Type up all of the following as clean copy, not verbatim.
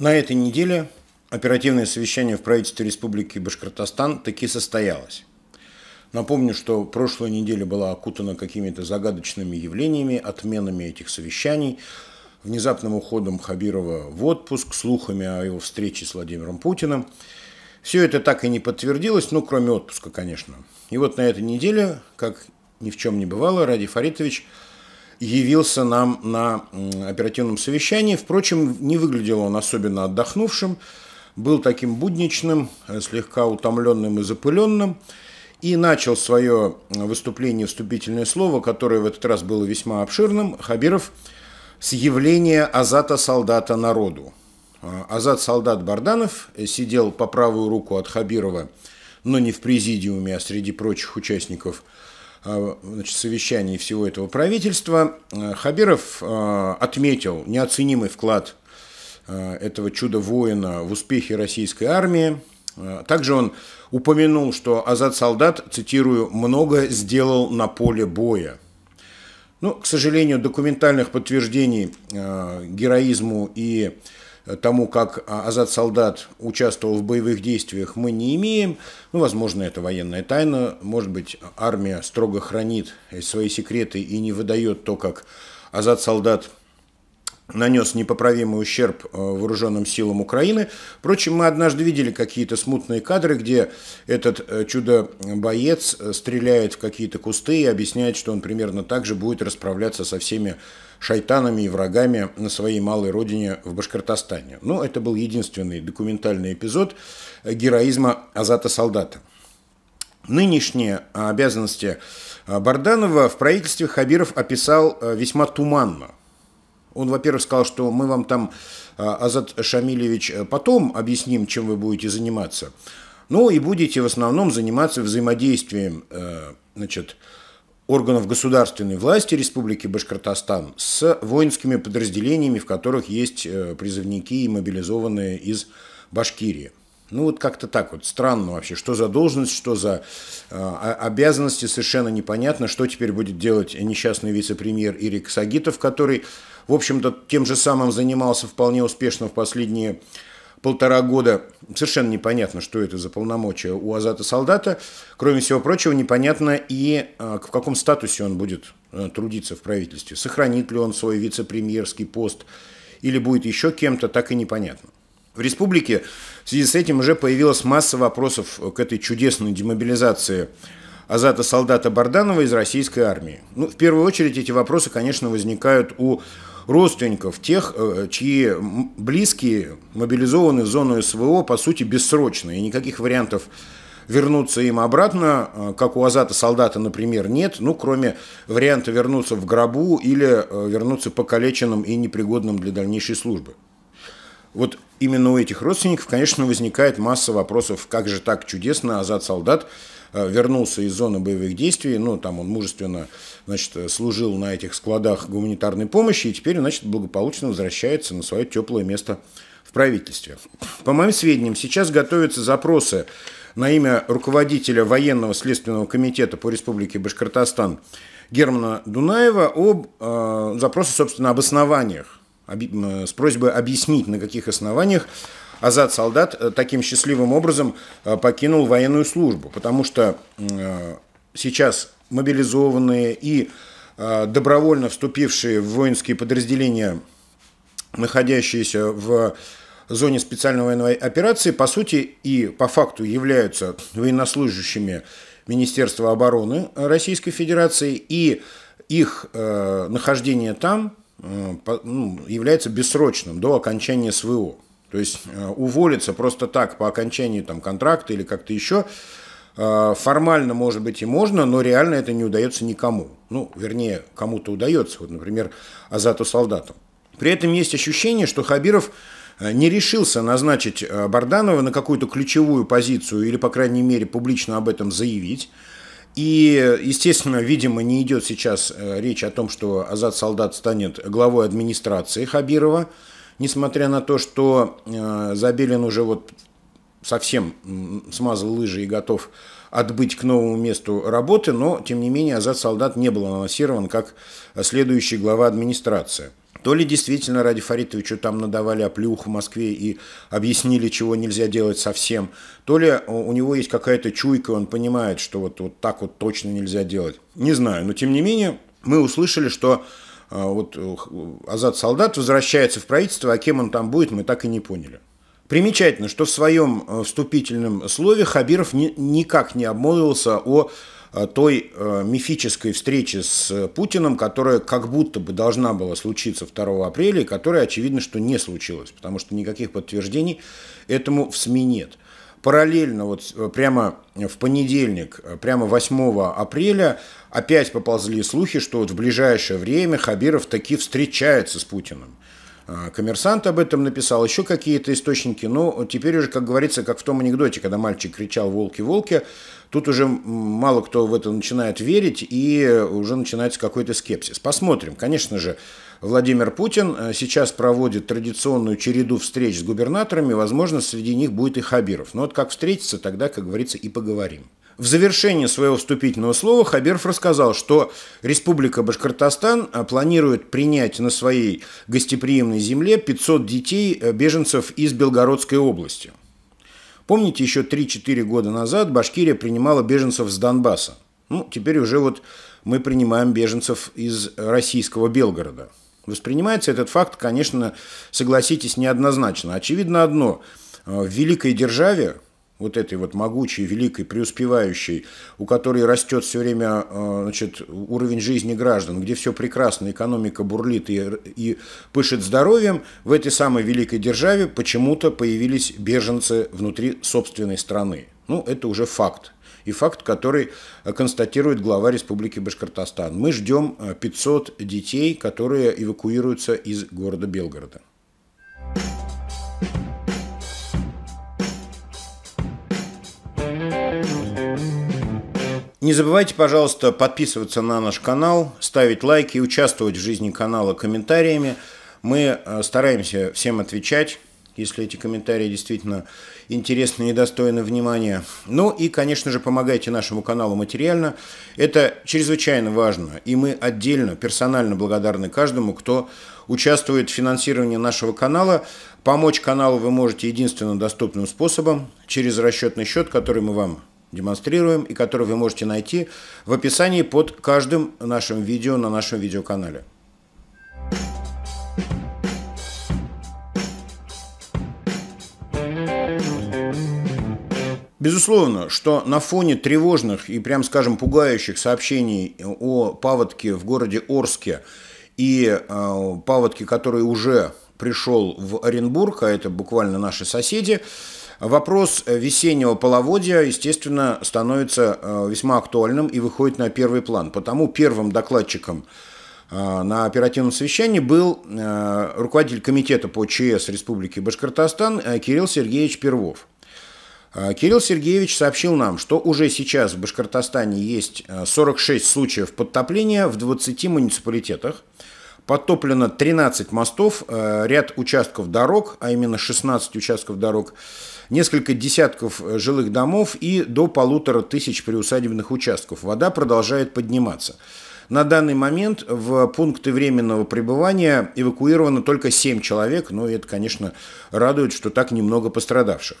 На этой неделе оперативное совещание в правительстве Республики Башкортостан таки состоялось. Напомню, что прошлая неделя была окутана какими-то загадочными явлениями, отменами этих совещаний, внезапным уходом Хабирова в отпуск, слухами о его встрече с Владимиром Путиным. Все это так и не подтвердилось, ну, кроме отпуска, конечно. И вот на этой неделе, как ни в чем не бывало, Радий Фаритович явился нам на оперативном совещании. Впрочем, не выглядел он особенно отдохнувшим, был таким будничным, слегка утомленным и запыленным, и начал свое выступление вступительное слово, которое в этот раз было весьма обширным, Хабиров, с явления Азата-солдата народу. Азат-солдат Бадранов сидел по правую руку от Хабирова, но не в президиуме, а среди прочих участников, значит, совещаний всего этого правительства. Хабиров отметил неоценимый вклад этого чудо-воина в успехи российской армии. Также он упомянул, что Азат-солдат, цитирую, «много сделал на поле боя». Ну, к сожалению, документальных подтверждений героизму и тому, как Азат-солдат участвовал в боевых действиях, мы не имеем. Ну, возможно, это военная тайна. Может быть, армия строго хранит свои секреты и не выдает то, как Азат-солдат нанес непоправимый ущерб вооруженным силам Украины. Впрочем, мы однажды видели какие-то смутные кадры, где этот чудо-боец стреляет в какие-то кусты и объясняет, что он примерно так же будет расправляться со всеми шайтанами и врагами на своей малой родине в Башкортостане. Но это был единственный документальный эпизод героизма Азата-солдата. Нынешние обязанности Бадранова в правительстве Хабиров описал весьма туманно. Он, во-первых, сказал, что мы вам там, Азат Шамилевич, потом объясним, чем вы будете заниматься. Ну и будете в основном заниматься взаимодействием, значит, органов государственной власти Республики Башкортостан с воинскими подразделениями, в которых есть призывники и мобилизованные из Башкирии. Ну вот как-то так вот, странно вообще, что за должность, что за обязанности, совершенно непонятно, что теперь будет делать несчастный вице-премьер Ирик Сагитов, который, в общем-то, тем же самым занимался вполне успешно в последние полтора года. Совершенно непонятно, что это за полномочия у Азата-солдата. Кроме всего прочего, непонятно и в каком статусе он будет трудиться в правительстве. Сохранит ли он свой вице-премьерский пост или будет еще кем-то, так и непонятно. В республике в связи с этим уже появилась масса вопросов к этой чудесной демобилизации Азата-солдата Бадранова из российской армии. Ну, в первую очередь эти вопросы, конечно, возникают у родственников тех, чьи близкие мобилизованы в зону СВО, по сути, бессрочно. И никаких вариантов вернуться им обратно, как у Азата-солдата, например, нет. Ну, кроме варианта вернуться в гробу или вернуться покалеченным и непригодным для дальнейшей службы. Вот именно у этих родственников, конечно, возникает масса вопросов, как же так чудесно Азат-солдат вернулся из зоны боевых действий, ну, там он мужественно, значит, служил на этих складах гуманитарной помощи и теперь, значит, благополучно возвращается на свое теплое место в правительстве. По моим сведениям, сейчас готовятся запросы на имя руководителя военного следственного комитета по Республике Башкортостан Германа Дунаева об запросе, собственно, об основаниях, с просьбой объяснить, на каких основаниях Азат-солдат таким счастливым образом покинул военную службу. Потому что сейчас мобилизованные и добровольно вступившие в воинские подразделения, находящиеся в зоне специальной военной операции, по сути и по факту являются военнослужащими Министерства обороны Российской Федерации, и их нахождение там является бессрочным до окончания СВО. То есть уволиться просто так по окончании там контракта или как-то еще формально, может быть, и можно, но реально это не удается никому. Ну, вернее, кому-то удается, вот, например, Азату-солдату. При этом есть ощущение, что Хабиров не решился назначить Бадранова на какую-то ключевую позицию или, по крайней мере, публично об этом заявить. И, естественно, видимо, не идет сейчас речь о том, что Азат-солдат станет главой администрации Хабирова, несмотря на то, что Забелин уже вот совсем смазал лыжи и готов отбыть к новому месту работы, но, тем не менее, Азат-солдат не был анонсирован как следующий глава администрации. То ли действительно Радию Фаритовичу там надавали оплеуху в Москве и объяснили, чего нельзя делать совсем, то ли у него есть какая-то чуйка, он понимает, что вот так вот точно нельзя делать. Не знаю, но тем не менее мы услышали, что вот Азат-солдат возвращается в правительство, а кем он там будет, мы так и не поняли. Примечательно, что в своем вступительном слове Хабиров никак не обмолвился о той мифической встрече с Путиным, которая как будто бы должна была случиться 2 апреля, и которая, очевидно, что не случилась, потому что никаких подтверждений этому в СМИ нет. Параллельно, вот прямо в понедельник, прямо 8 апреля, опять поползли слухи, что вот в ближайшее время Хабиров таки встречается с Путиным. Коммерсант об этом написал, еще какие-то источники, но теперь уже, как говорится, как в том анекдоте, когда мальчик кричал «волки, волки», тут уже мало кто в это начинает верить, и уже начинается какой-то скепсис. Посмотрим. Конечно же, Владимир Путин сейчас проводит традиционную череду встреч с губернаторами, возможно, среди них будет и Хабиров. Но вот как встретиться, тогда, как говорится, и поговорим. В завершении своего вступительного слова Хабиров рассказал, что Республика Башкортостан планирует принять на своей гостеприимной земле 500 детей беженцев из Белгородской области. Помните, еще 3-4 года назад Башкирия принимала беженцев с Донбасса. Ну, теперь уже вот мы принимаем беженцев из российского Белгорода. Воспринимается этот факт, конечно, согласитесь, неоднозначно. Очевидно одно: в великой державе, вот этой вот могучей, великой, преуспевающей, у которой растет все время, значит, уровень жизни граждан, где все прекрасно, экономика бурлит и пышет здоровьем, в этой самой великой державе почему-то появились беженцы внутри собственной страны. Ну, это уже факт. И факт, который констатирует глава Республики Башкортостан. Мы ждем 500 детей, которые эвакуируются из города Белгорода. Не забывайте, пожалуйста, подписываться на наш канал, ставить лайки, участвовать в жизни канала комментариями. Мы стараемся всем отвечать, если эти комментарии действительно интересны и достойны внимания. Ну и, конечно же, помогайте нашему каналу материально. Это чрезвычайно важно. И мы отдельно, персонально благодарны каждому, кто участвует в финансировании нашего канала. Помочь каналу вы можете единственно доступным способом – через расчетный счет, который мы вам демонстрируем и который вы можете найти в описании под каждым нашим видео на нашем видеоканале. Безусловно, что на фоне тревожных и, прям скажем, пугающих сообщений о паводке в городе Орске и паводке, который уже пришел в Оренбург, а это буквально наши соседи, вопрос весеннего половодья, естественно, становится весьма актуальным и выходит на первый план. Потому первым докладчиком на оперативном совещании был руководитель комитета по ЧС Республики Башкортостан Кирилл Сергеевич Первов. Кирилл Сергеевич сообщил нам, что уже сейчас в Башкортостане есть 46 случаев подтопления в 20 муниципалитетах. Подтоплено 13 мостов, ряд участков дорог, а именно 16 участков дорог, несколько десятков жилых домов и до 1500 приусадебных участков. Вода продолжает подниматься. На данный момент в пункты временного пребывания эвакуировано только 7 человек, но это, конечно, радует, что так немного пострадавших.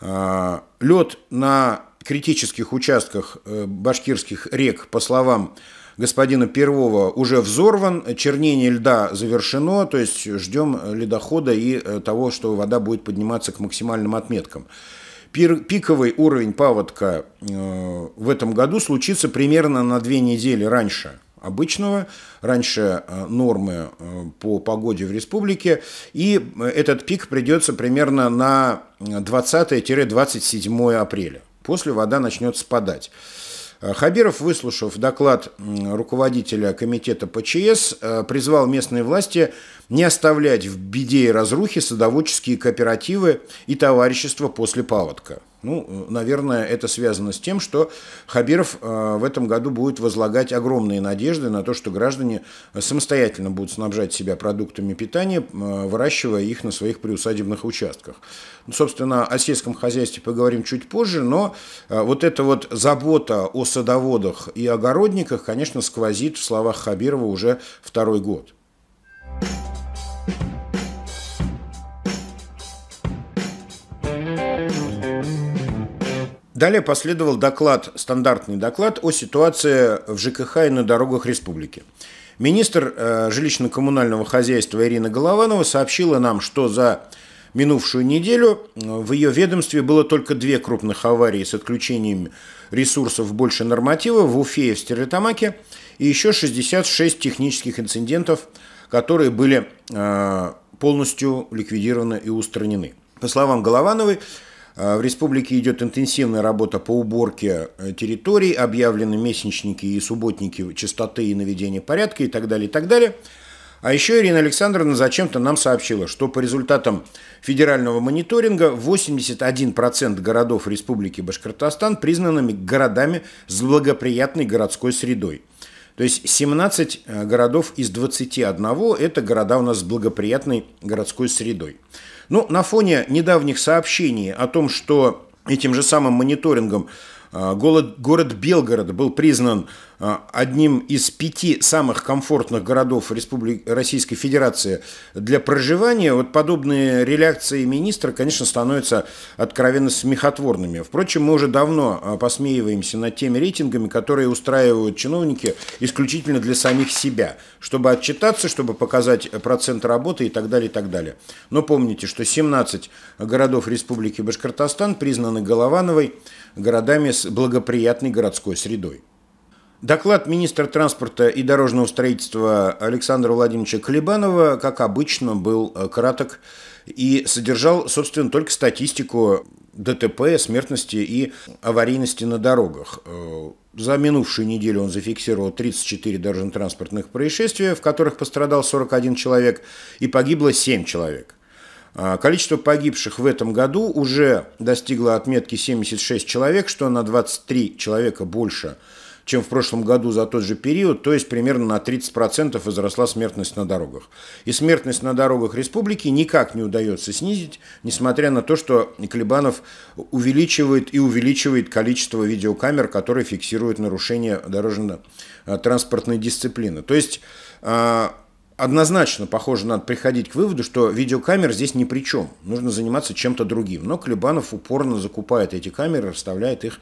Лед на критических участках башкирских рек, по словам господина Первова, уже взорван, чернение льда завершено, то есть ждем ледохода и того, что вода будет подниматься к максимальным отметкам. Пиковый уровень паводка в этом году случится примерно на 2 недели раньше обычного, раньше нормы по погоде в республике, и этот пик придется примерно на 20-27 апреля. После вода начнет спадать. Хабиров, выслушав доклад руководителя комитета по ЧС, призвал местные власти не оставлять в беде и разрухе садоводческие кооперативы и товарищества после паводка. Ну, наверное, это связано с тем, что Хабиров в этом году будет возлагать огромные надежды на то, что граждане самостоятельно будут снабжать себя продуктами питания, выращивая их на своих приусадебных участках. Ну, собственно, о сельском хозяйстве поговорим чуть позже, но вот эта вот забота о садоводах и огородниках, конечно, сквозит в словах Хабирова уже 2-й год. Далее последовал доклад, стандартный доклад о ситуации в ЖКХ и на дорогах республики. Министр жилищно-коммунального хозяйства Ирина Голованова сообщила нам, что за минувшую неделю в ее ведомстве было только 2 крупных аварии с отключением ресурсов больше норматива в Уфе и в Стерлитамаке, и еще 66 технических инцидентов, которые были полностью ликвидированы и устранены. По словам Головановой, в республике идет интенсивная работа по уборке территорий, объявлены месячники и субботники чистоты и наведения порядка и так далее, и так далее. А еще Ирина Александровна зачем-то нам сообщила, что по результатам федерального мониторинга 81% городов Республики Башкортостан признаны городами с благоприятной городской средой. То есть 17 городов из 21 – это города у нас с благоприятной городской средой. Но на фоне недавних сообщений о том, что этим же самым мониторингом город Белгород был признан одним из 5 самых комфортных городов Российской Федерации для проживания, вот подобные реакции министра, конечно, становятся откровенно смехотворными. Впрочем, мы уже давно посмеиваемся над теми рейтингами, которые устраивают чиновники исключительно для самих себя, чтобы отчитаться, чтобы показать процент работы и так далее, и так далее. Но помните, что 17 городов Республики Башкортостан признаны Головановой городами с благоприятной городской средой. Доклад министра транспорта и дорожного строительства Александра Владимировича Клебанова, как обычно, был краток и содержал, собственно, только статистику ДТП, смертности и аварийности на дорогах. За минувшую неделю он зафиксировал 34 дорожно-транспортных происшествия, в которых пострадал 41 человек и погибло 7 человек. Количество погибших в этом году уже достигло отметки 76 человек, что на 23 человека больше, чем в прошлом году за тот же период, то есть примерно на 30% возросла смертность на дорогах. И смертность на дорогах республики никак не удается снизить, несмотря на то, что Клебанов увеличивает и увеличивает количество видеокамер, которые фиксируют нарушение дорожно-транспортной дисциплины. То есть однозначно, похоже, надо приходить к выводу, что видеокамер здесь ни при чем. Нужно заниматься чем-то другим. Но Клебанов упорно закупает эти камеры, расставляет их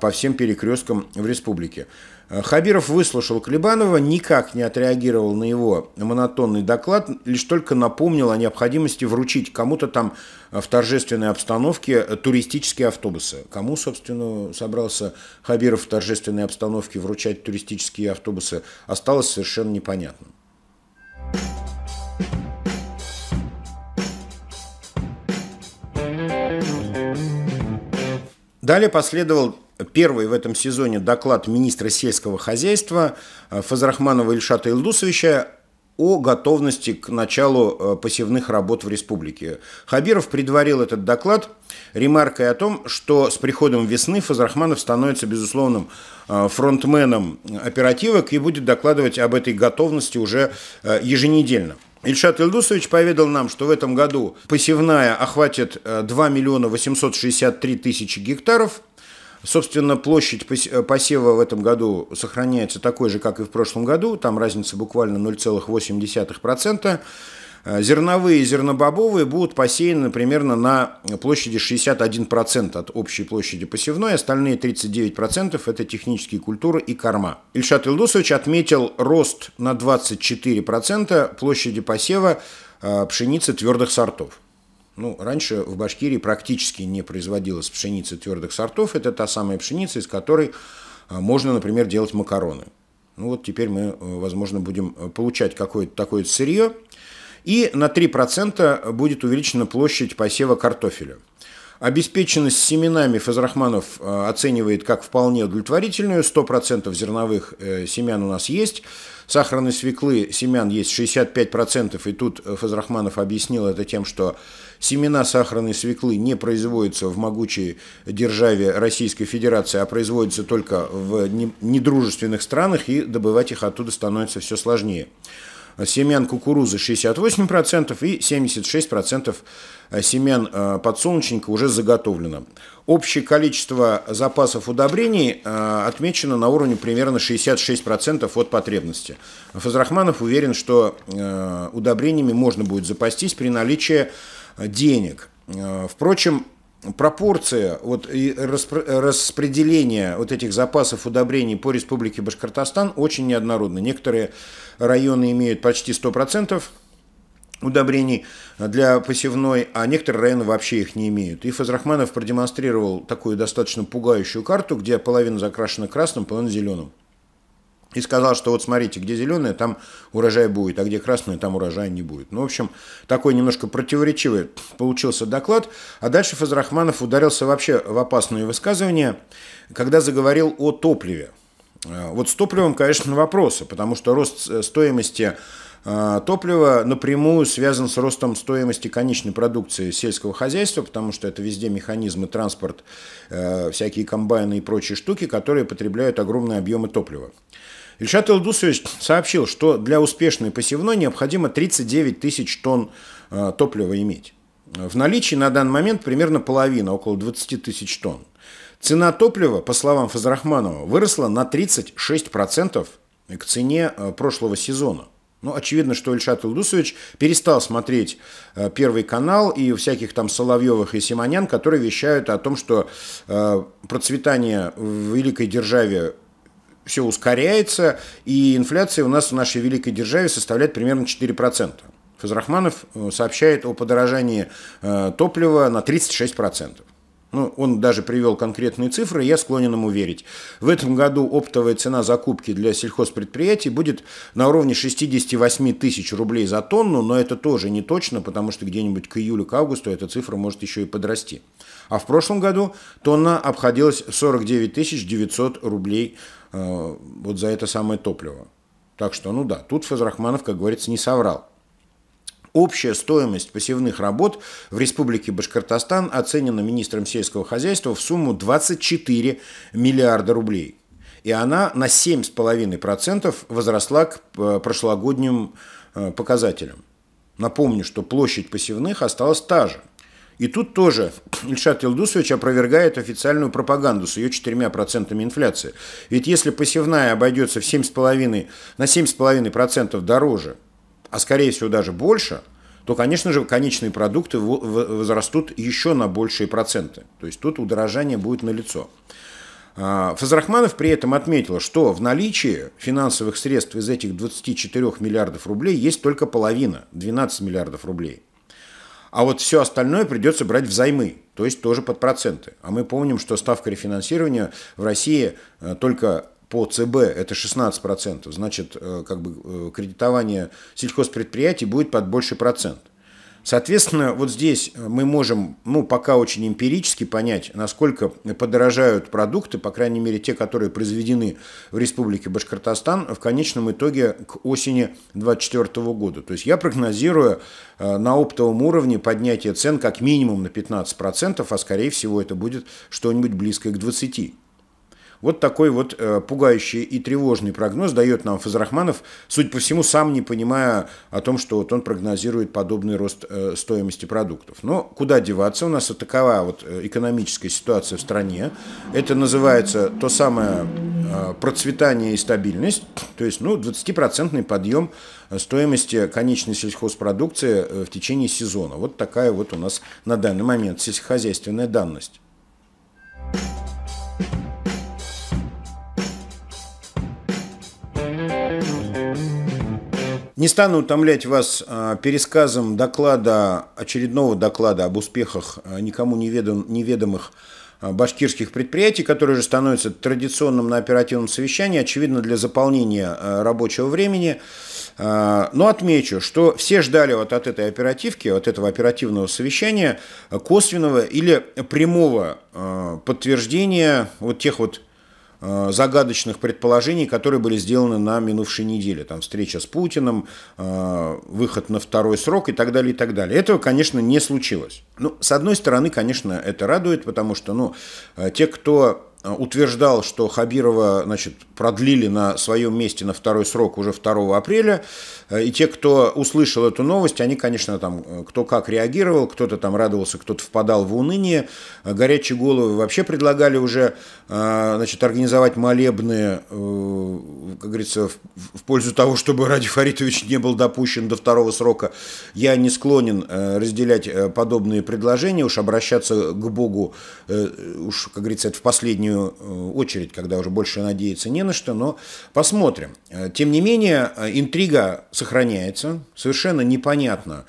по всем перекресткам в республике. Хабиров выслушал Клебанова, никак не отреагировал на его монотонный доклад, лишь только напомнил о необходимости вручить кому-то там в торжественной обстановке туристические автобусы. Кому, собственно, собрался Хабиров в торжественной обстановке вручать туристические автобусы, осталось совершенно непонятным. Далее последовал первый в этом сезоне доклад министра сельского хозяйства Фазрахманова Ильшата Илдусовича о готовности к началу посевных работ в республике. Хабиров предварил этот доклад ремаркой о том, что с приходом весны Фазрахманов становится безусловным фронтменом оперативок и будет докладывать об этой готовности уже еженедельно. Ильшат Илдусович поведал нам, что в этом году посевная охватит 2 миллиона 863 тысячи гектаров. Собственно, площадь посева в этом году сохраняется такой же, как и в прошлом году. Там разница буквально 0,8%. Зерновые и зернобобовые будут посеяны примерно на площади 61% от общей площади посевной. Остальные 39% – это технические культуры и корма. Ильшат Илдусович отметил рост на 24% площади посева пшеницы твердых сортов. Ну, раньше в Башкирии практически не производилось пшеницы твердых сортов. Это та самая пшеница, из которой можно, например, делать макароны. Ну вот теперь мы, возможно, будем получать какое-то такое сырье. И на 3% будет увеличена площадь посева картофеля. Обеспеченность семенами Фазрахманов оценивает как вполне удовлетворительную. 100% зерновых семян у нас есть. Сахарной свеклы семян есть 65%. И тут Фазрахманов объяснил это тем, что семена сахарной свеклы не производятся в могучей державе Российской Федерации, а производятся только в недружественных странах, и добывать их оттуда становится все сложнее. Семян кукурузы 68% и 76% семян подсолнечника уже заготовлено. Общее количество запасов удобрений отмечено на уровне примерно 66% от потребности. Фазрахманов уверен, что удобрениями можно будет запастись при наличии денег. Впрочем, пропорция вот, и распределение вот этих запасов удобрений по Республике Башкортостан очень неоднородно. Некоторые районы имеют почти 100% удобрений для посевной, а некоторые районы вообще их не имеют. И Фазрахманов продемонстрировал такую достаточно пугающую карту, где половина закрашена красным, половина зеленым. И сказал, что вот смотрите, где зеленое, там урожай будет, а где красное, там урожая не будет. Ну, в общем, такой немножко противоречивый получился доклад. А дальше Фазрахманов ударился вообще в опасные высказывания, когда заговорил о топливе. Вот с топливом, конечно, вопросы, потому что рост стоимости топлива напрямую связан с ростом стоимости конечной продукции сельского хозяйства, потому что это везде механизмы, транспорт, всякие комбайны и прочие штуки, которые потребляют огромные объемы топлива. Ильшат Илдусович сообщил, что для успешной посевной необходимо 39 тысяч тонн топлива иметь. В наличии на данный момент примерно половина, около 20 тысяч тонн. Цена топлива, по словам Фазрахманова, выросла на 36% к цене прошлого сезона. Ну, очевидно, что Ильшат Илдусович перестал смотреть Первый канал и всяких там Соловьевых и Симонян, которые вещают о том, что процветание в великой державе все ускоряется, и инфляция у нас в нашей великой державе составляет примерно 4%. Фазрахманов сообщает о подорожании топлива на 36%. Ну, он даже привел конкретные цифры, я склонен ему верить. В этом году оптовая цена закупки для сельхозпредприятий будет на уровне 68 тысяч рублей за тонну, но это тоже не точно, потому что где-нибудь к июлю, к августу эта цифра может еще и подрасти. А в прошлом году тонна обходилась 49 900 рублей вот за это самое топливо. Так что, ну да, тут Фазрахманов, как говорится, не соврал. Общая стоимость посевных работ в Республике Башкортостан оценена министром сельского хозяйства в сумму 24 миллиарда рублей. И она на 7,5% возросла к прошлогодним показателям. Напомню, что площадь посевных осталась та же. И тут тоже Ильшат Илдусович опровергает официальную пропаганду с ее 4% инфляции. Ведь если посевная обойдется в 7,5% дороже, а скорее всего даже больше, то, конечно же, конечные продукты возрастут еще на большие проценты. То есть тут удорожание будет налицо. Фазрахманов при этом отметил, что в наличии финансовых средств из этих 24 миллиардов рублей есть только половина, 12 миллиардов рублей. А вот все остальное придется брать взаймы, то есть тоже под проценты. А мы помним, что ставка рефинансирования в России только по ЦБ это 16%. Значит, как бы кредитование сельхозпредприятий будет под больший процент. Соответственно, вот здесь мы можем, ну, пока очень эмпирически понять, насколько подорожают продукты, по крайней мере, те, которые произведены в Республике Башкортостан, в конечном итоге к осени 2024 года. То есть я прогнозирую на оптовом уровне поднятие цен как минимум на 15%, а скорее всего это будет что-нибудь близкое к 20%. Вот такой вот пугающий и тревожный прогноз дает нам Фазрахманов, судя по всему, сам не понимая о том, что вот он прогнозирует подобный рост стоимости продуктов. Но куда деваться? У нас вот такова вот экономическая ситуация в стране. Это называется то самое процветание и стабильность, то есть, ну, 20% подъем стоимости конечной сельхозпродукции в течение сезона. Вот такая вот у нас на данный момент сельскохозяйственная данность. Не стану утомлять вас пересказом доклада, очередного доклада об успехах никому неведомых башкирских предприятий, которые уже становятся традиционным на оперативном совещании, очевидно, для заполнения рабочего времени. Но отмечу, что все ждали вот от этой оперативки, от этого оперативного совещания косвенного или прямого подтверждения вот тех вот загадочных предположений, которые были сделаны на минувшей неделе. Там встреча с Путиным, выход на второй срок и так далее, и так далее. Этого, конечно, не случилось. Ну, с одной стороны, конечно, это радует, потому что, ну, те, кто утверждал, что Хабирова, значит, продлили на своем месте на второй срок уже 2 апреля. И те, кто услышал эту новость, они, конечно, там кто как реагировал, кто-то там радовался, кто-то впадал в уныние. Горячие головы вообще предлагали уже, значит, организовать молебны, как говорится, в пользу того, чтобы Радий Фаритович не был допущен до 2 срока. Я не склонен разделять подобные предложения, уж обращаться к Богу, уж, как говорится, это в последнюю очередь, когда уже больше надеяться не на что, но посмотрим. Тем не менее, интрига сохраняется, совершенно непонятно,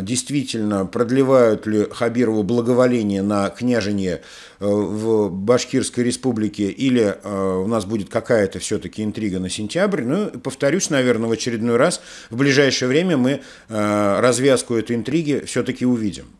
действительно, продлевают ли Хабирову благоволение на княжение в Башкирской республике, или у нас будет какая-то все-таки интрига на сентябрь. Ну, повторюсь, наверное, в очередной раз, в ближайшее время мы развязку этой интриги все-таки увидим.